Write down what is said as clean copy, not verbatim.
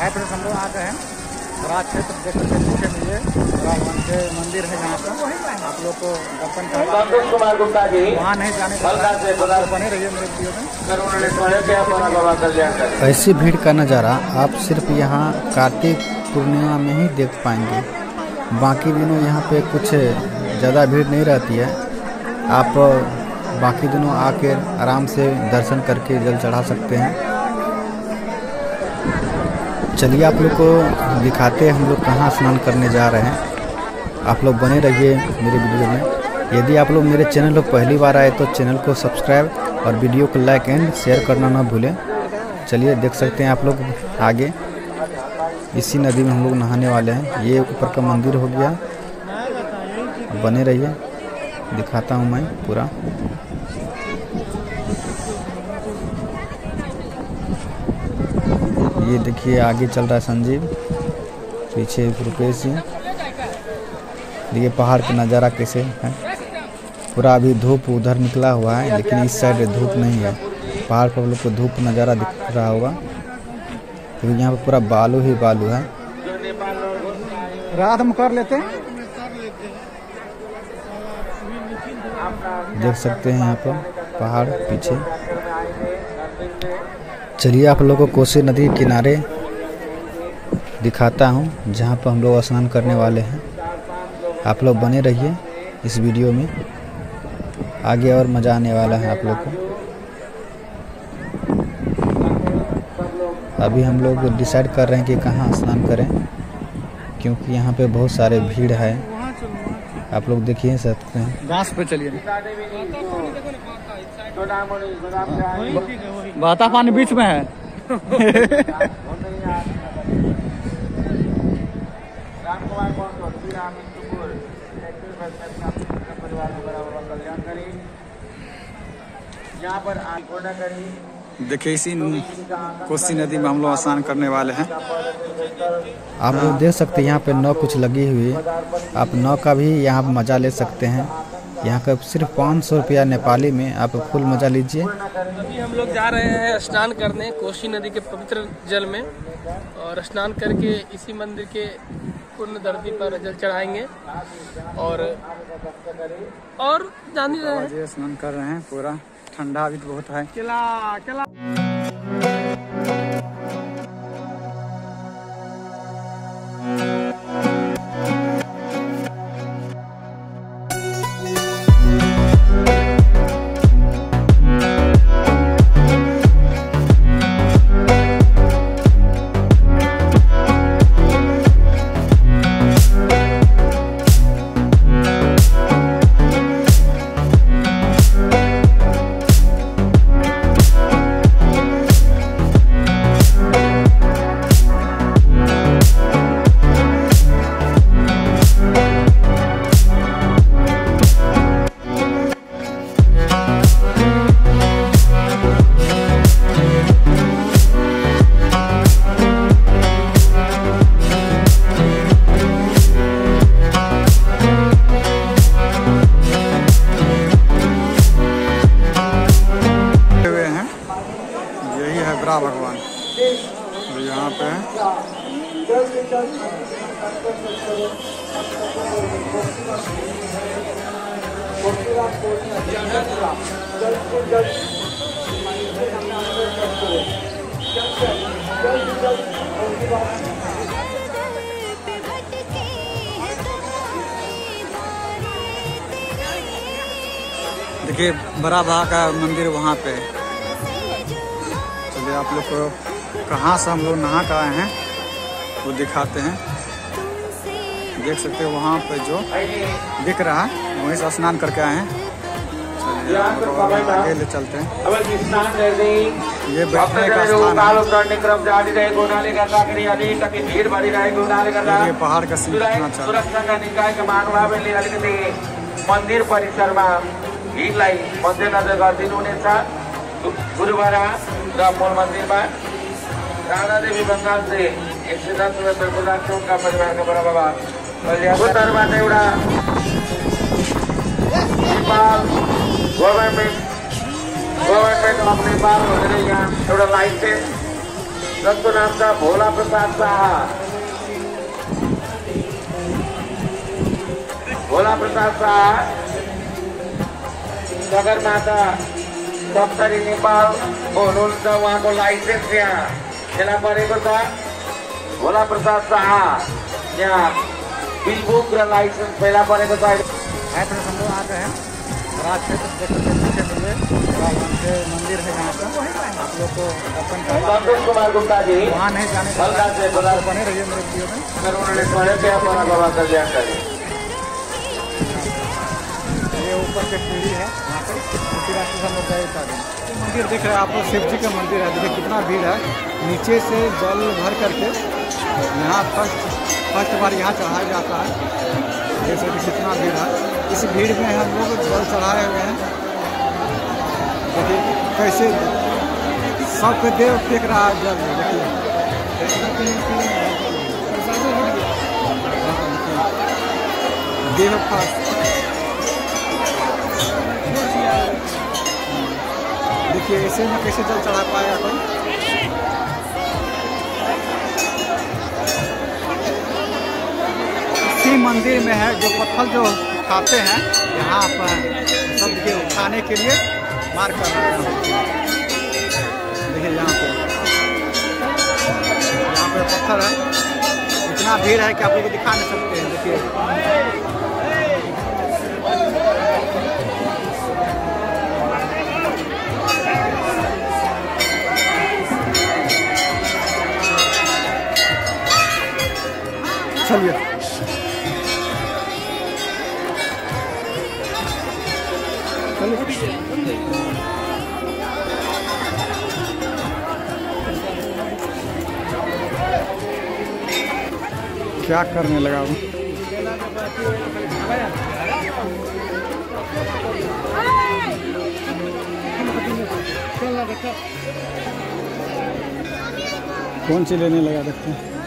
Hi friends, हम लोग आ गए हैं बराहक्षेत्र क्षेत्र के नीचे में। ये भगवान के मंदिर है जहाँ पर आप लोग को दर्शन करना है। वहाँ नहीं जाने का बने रहिए मेरे वीडियो में। ऐसी भीड़ का नज़ारा आप सिर्फ यहाँ कार्तिक पूर्णिमा में ही देख पाएंगे। बाकी दिनों यहाँ पे कुछ ज़्यादा भीड़ नहीं रहती है। आप बाकी दिनों आकर आराम से दर्शन करके जल चढ़ा सकते हैं। चलिए आप लोग को दिखाते हैं हम लोग कहाँ स्नान करने जा रहे हैं। आप लोग बने रहिए मेरे वीडियो में। यदि आप लोग मेरे चैनल पर पहली बार आए तो चैनल को सब्सक्राइब और वीडियो को लाइक एंड शेयर करना ना भूलें। चलिए देख सकते हैं आप लोग आगे इसी नदी में हम लोग नहाने वाले हैं। ये ऊपर का मंदिर हो गया, बने रहिए दिखाता हूँ मैं पूरा। ये देखिए आगे चल रहा है संजीव, पीछे रुपेश जी। देखिए पहाड़ का नज़ारा कैसे है पूरा। अभी धूप उधर निकला हुआ है लेकिन इस साइड धूप नहीं है। पहाड़ पर लोग को धूप नज़ारा दिख रहा होगा क्योंकि यहाँ पर पूरा बालू ही बालू है। रात हम कर लेते हैं, देख सकते हैं यहाँ पर पहाड़ पीछे। चलिए आप लोगों को कोसी नदी किनारे दिखाता हूँ जहाँ पर हम लोग स्नान करने वाले हैं। आप लोग बने रहिए इस वीडियो में, आगे और मज़ा आने वाला है आप लोग को। अभी हम लोग डिसाइड कर रहे हैं कि कहाँ स्नान करें क्योंकि यहाँ पे बहुत सारे भीड़ है। आप लोग देखिए सकते हैं। घास पे चलिए, बहता पानी बीच में है। देखिए इसी कोसी नदी में हम लोग स्नान करने वाले हैं। आप लोग देख सकते हैं यहाँ पे नाव कुछ लगी हुई है। आप नाव का भी यहाँ मज़ा ले सकते हैं। यहाँ का सिर्फ 500 रुपया नेपाली में, आप फुल मज़ा लीजिए। अभी हम लोग जा रहे हैं स्नान करने कोसी नदी के पवित्र जल में और स्नान करके इसी मंदिर के पूर्ण धरती पर जल चढ़ाएंगे और जान ही रहे हैं स्नान कर रहे हैं। पूरा ठंडा भी बहुत है। किला किला भगवान यहाँ पे। देखिए बड़ा भा का मंदिर वहाँ पे। आप लोग को कहाँ से हम लोग नहा कर आए हैं वो दिखाते हैं। देख सकते हो वहाँ पे जो दिख रहा है वहीं से स्नान करके आए हैं। आगे ले चलते हैं। ये बैठने का स्थान है। पहाड़ का सीन मंदिर परिसर में गुरुवारा मूल मंदिर में राधा देवी बंगाल से 110 रुपये चौक का परिवार का बड़ा बाबा उत्तरबाट एउटा नेपाल गभर्मेन्ट अफ नेपाल यहाँ एउटा लाइसेन्स संत नाम का भोला प्रसाद शाह। भोला प्रसाद शाह सगरमाथा सप्तरी को लाइसेंस यहाँ जिला परेको छ। भोला प्रसाद शाह यहाँ बिल बुक र लाइसेंस फेला परेको छ। आज है बराहक्षेत्र मंदिर है यहाँ पर आप लोग को संतोष कुमार गुप्ता जी वहाँ नहीं जाने हल्का से पदार्थ बने रहिए मेरे वीडियो में। अगर उन्होंने स्वयं पे अपना बाबा कल्याण करें। ये ऊपर से सीढ़ी है यहाँ पर उसी रास्ते से हम लोग गए था। मंदिर देख रहे हैं आप लोग, शिव जी का मंदिर है। देखिए कितना भीड़ है। नीचे से जल भर करके यहाँ फर्स्ट बार यहाँ चढ़ाया जाता है। जैसे कि कितना भीड़ है, इस भीड़ में हम लोग जल चढ़ाए हुए हैं। देखिए कैसे सबके देव फेंक रहा है जल। देखिए देव फर्स्ट देखिए ऐसे में कैसे जल चढ़ा पाएगा अपन। इसी मंदिर में है जो पत्थर जो उठाते हैं यहाँ पर सब के उठाने के लिए मार कर रहे हैं। देखिए यहाँ पे पत्थर है। इतना भीड़ है कि आप लोग दिखा नहीं सकते हैं। देखिए चलिए क्या करने लगा वो। कौन सी लेने लगा देखते हैं।